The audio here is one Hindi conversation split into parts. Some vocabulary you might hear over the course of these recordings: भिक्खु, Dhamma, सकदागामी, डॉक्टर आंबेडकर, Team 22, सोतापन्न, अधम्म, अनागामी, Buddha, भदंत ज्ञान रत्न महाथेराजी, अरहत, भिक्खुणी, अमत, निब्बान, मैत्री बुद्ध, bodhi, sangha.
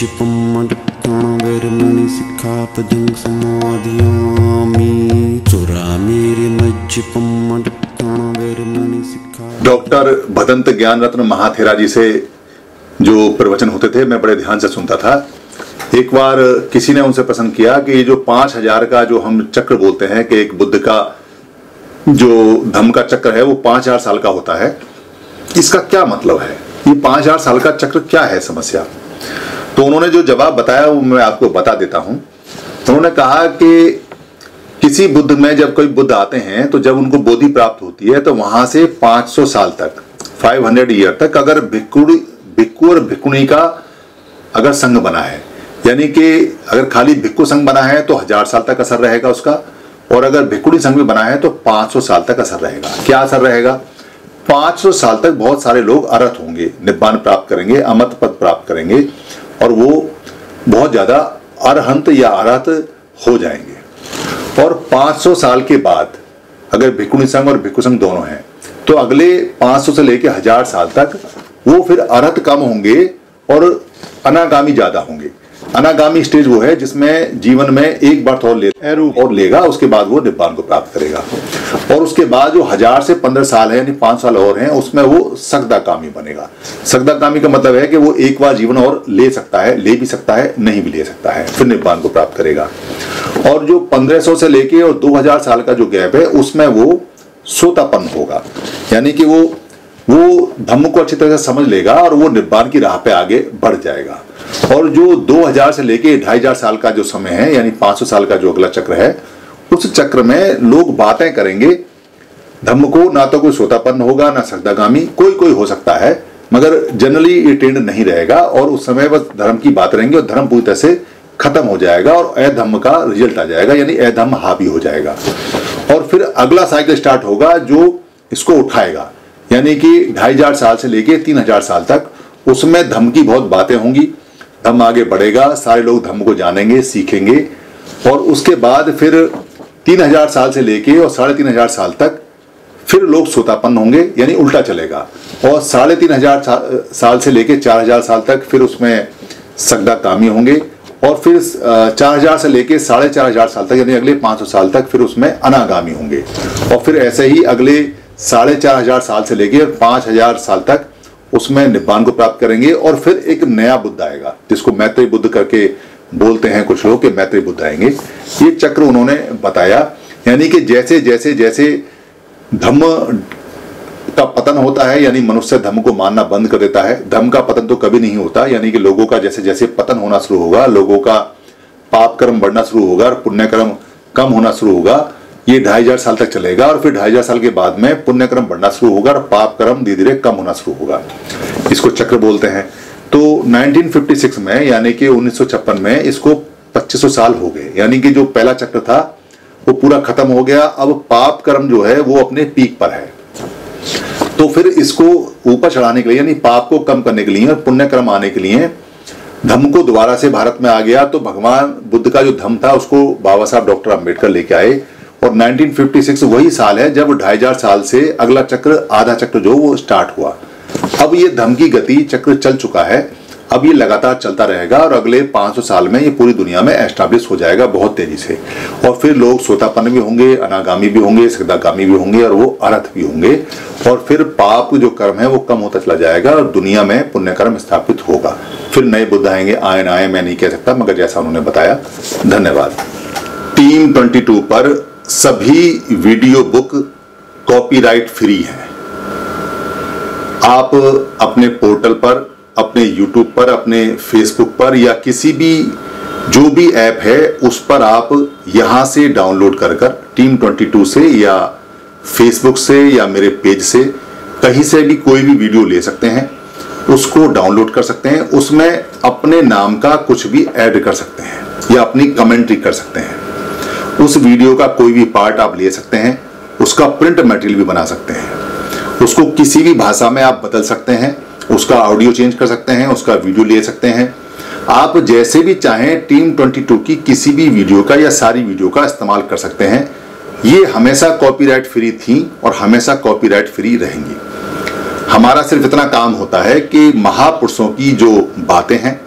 चिपम मदत्तान वैरमणि सिखा पदंग समाधियामी चोरा मेरे मज्जिपम मदत्तान वैरमणि सिखा। डॉक्टर भदंत ज्ञान रत्न महाथेराजी से जो प्रवचन होते थे मैं बड़े ध्यान से सुनता था। एक बार किसी ने उनसे प्रश्न किया कि ये जो 5000 का जो हम चक्र बोलते हैं कि एक बुद्ध का जो धम्म का चक्र है वो 5000 साल का होता है, इसका क्या मतलब है? ये 5000 साल का चक्र क्या है समस्या? तो उन्होंने जो जवाब बताया वो मैं आपको बता देता हूं। उन्होंने कहा कि किसी बुद्ध में जब कोई बुद्ध आते हैं तो जब उनको बोधि प्राप्त होती है तो वहां से 500 साल तक 500 ईयर तक अगर भिक्खु और भिक्खुणी का अगर संघ बना है, यानी कि अगर खाली भिक्खु संघ बना है तो 1000 साल तक असर रहेगा उसका, और अगर भिक्खुणी संघ भी बना है तो 500 साल तक असर रहेगा। क्या असर रहेगा? 500 साल तक बहुत सारे लोग अरहत होंगे, निब्बान प्राप्त करेंगे, अमत पद प्राप्त करेंगे और वो बहुत ज़्यादा अरहंत या अरहत हो जाएंगे। और 500 साल के बाद अगर भिक्खुणी संघ और भिक्खु संघ दोनों हैं तो अगले 500 से लेकर 1000 साल तक वो फिर अरहत कम होंगे और अनागामी ज़्यादा होंगे। अनागामी स्टेज वो है जिसमें जीवन में एक बार थोड़ा लेगा, उसके बाद वो निब्बान को प्राप्त करेगा। और उसके बाद जो 1000 से 15 साल है यानी 5 साल और हैं उसमें वो सकदाकामी बनेगा। सकदाकामी का मतलब है कि वो एक बार जीवन और ले सकता है, ले भी सकता है, नहीं भी ले सकता है, फिर निब्बान को प्राप्त करेगा। और जो 1500 से लेके और 2000 साल का जो गैप है उसमें वो सोतापन होगा, यानी कि वो धम्म को अच्छी तरह से समझ लेगा और वो निब्बान की राह पे आगे बढ़ जाएगा। और जो 2000 से लेके 2500 साल का जो समय है यानी 500 साल का जो अगला चक्र है उस चक्र में लोग बातें करेंगे धम्म को, ना तो कोई सोतापन्न होगा ना सकदागामी, कोई हो सकता है मगर जनरली ये ट्रेंड नहीं रहेगा। और उस समय बस धर्म की बात रहेंगी और धर्म पूरी तरह से खत्म हो जाएगा और अधम्म का रिजल्ट आ जाएगा, यानी अधम्म हावी हो जाएगा। और फिर अगला साइकिल स्टार्ट होगा जो इसको उठाएगा, यानी कि 2500 साल से लेके 3000 साल तक। उसमें धम्म की बहुत बातें होंगी, धम्म आगे बढ़ेगा, सारे लोग धम्म को जानेंगे, सीखेंगे। और उसके बाद फिर 3000 साल से लेके और 3500 साल तक फिर लोग सोतापन्न होंगे, यानी उल्टा चलेगा। और 3500 साल से लेके 4000 साल तक फिर उसमें सकदाकामी होंगे। और फिर 4000 से लेके 4500 साल तक यानी अगले 500 साल तक फिर उसमें अनागामी होंगे। और फिर ऐसे ही अगले 4500 साल से लेके 5000 साल तक उसमें निब्बान को प्राप्त करेंगे। और फिर एक नया बुद्ध आएगा जिसको मैत्री बुद्ध करके बोलते हैं कुछ लोग, के मैत्री बुद्ध आएंगे। ये चक्र उन्होंने बताया, यानी कि जैसे जैसे जैसे धम्म का पतन होता है यानी मनुष्य धम्म को मानना बंद कर देता है, धम्म का पतन तो कभी नहीं होता, यानी कि लोगों का जैसे जैसे पतन होना शुरू होगा, लोगों का पाप कर्म बढ़ना शुरू होगा और पुण्यकर्म कम होना शुरू होगा। ये 2500 साल तक चलेगा और फिर 2500 साल के बाद में पुण्यक्रम बढ़ना शुरू होगा और पाप कर्म धीरे धीरे कम होना शुरू होगा। इसको चक्र बोलते हैं। तो 1956 में यानी कि 1956 में इसको 2500 साल हो गए, यानी कि जो पहला चक्र था वो पूरा खत्म हो गया। अब पाप कर्म जो है वो अपने पीक पर है, तो फिर इसको ऊपर चढ़ाने के लिए यानी पाप को कम करने के लिए और पुण्यक्रम आने के लिए धम्म को दोबारा से भारत में आ गया। तो भगवान बुद्ध का जो धम्म था उसको बाबा साहब डॉक्टर आंबेडकर लेके आए। और 1956 वही साल है जब 2500 साल से अगला चक्र, आधा चक्र जो वो स्टार्ट हुआ। अब ये धम्म की गति चक्र चल चुका है, अब ये लगातार चलता रहेगा और अगले 500 साल में ये पूरी दुनिया में एस्टाब्लिश हो जाएगा बहुत तेजी से। और फिर लोग सोतापन्न भी होंगे, अनागामी भी होंगे, सकदागामी भी होंगे और वो अरहत भी होंगे। और फिर पाप जो कर्म है वो कम होता चला जाएगा और दुनिया में पुण्यकर्म स्थापित होगा। फिर नए बुद्ध आएंगे, आए ना आए मैं नहीं कह सकता, मगर जैसा उन्होंने बताया। धन्यवाद। Team 22 पर सभी वीडियो बुक कॉपीराइट फ्री हैं। आप अपने पोर्टल पर, अपने यूट्यूब पर, अपने फेसबुक पर या किसी भी जो भी ऐप है उस पर आप यहां से डाउनलोड कर Team 22 से या फेसबुक से या मेरे पेज से कहीं से भी कोई भी वीडियो ले सकते हैं, उसको डाउनलोड कर सकते हैं। उसमें अपने नाम का कुछ भी ऐड कर सकते हैं या अपनी कमेंट्री कर सकते हैं। उस वीडियो का कोई भी पार्ट आप ले सकते हैं, उसका प्रिंट मटेरियल भी बना सकते हैं, उसको किसी भी भाषा में आप बदल सकते हैं, उसका ऑडियो चेंज कर सकते हैं, उसका वीडियो ले सकते हैं। आप जैसे भी चाहें Team 22 की किसी भी वीडियो का या सारी वीडियो का इस्तेमाल कर सकते हैं। ये हमेशा कॉपीराइट फ्री थी और हमेशा कॉपीराइट फ्री रहेंगी। हमारा सिर्फ इतना काम होता है कि महापुरुषों की जो बातें हैं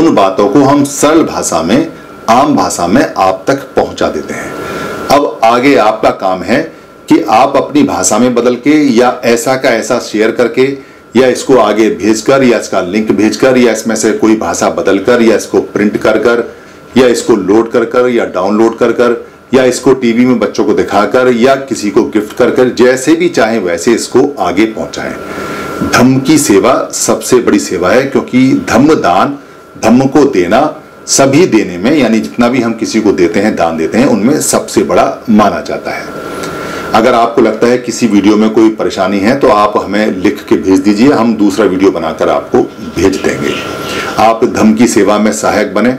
उन बातों को हम सरल भाषा में, आम भाषा में आप तक पहुंचा देते हैं। अब आगे आपका काम है कि आप अपनी भाषा में बदल के या ऐसा का ऐसा शेयर करके या इसको आगे भेजकर या इसका लिंक भेजकर या इसमें से कोई भाषा बदलकर या इसको प्रिंट कर कर या इसको लोड कर कर या डाउनलोड कर कर या इसको टीवी में बच्चों को दिखाकर या किसी को गिफ्ट कर कर जैसे भी चाहे वैसे इसको आगे पहुंचाएं। धम्म की सेवा सबसे बड़ी सेवा है, क्योंकि धम्म दान, धम्म को देना सभी देने में, यानी जितना भी हम किसी को देते हैं, दान देते हैं, उनमें सबसे बड़ा माना जाता है। अगर आपको लगता है किसी वीडियो में कोई परेशानी है तो आप हमें लिख के भेज दीजिए, हम दूसरा वीडियो बनाकर आपको भेज देंगे। आप धम्म की सेवा में सहायक बने,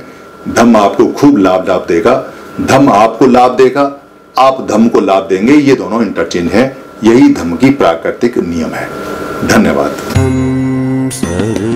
धम्म आपको खूब लाभ देगा, धम्म आपको लाभ देगा, आप धम्म को लाभ देंगे, ये दोनों इंटरचेंज है। यही धम्म की प्राकृतिक नियम है। धन्यवाद।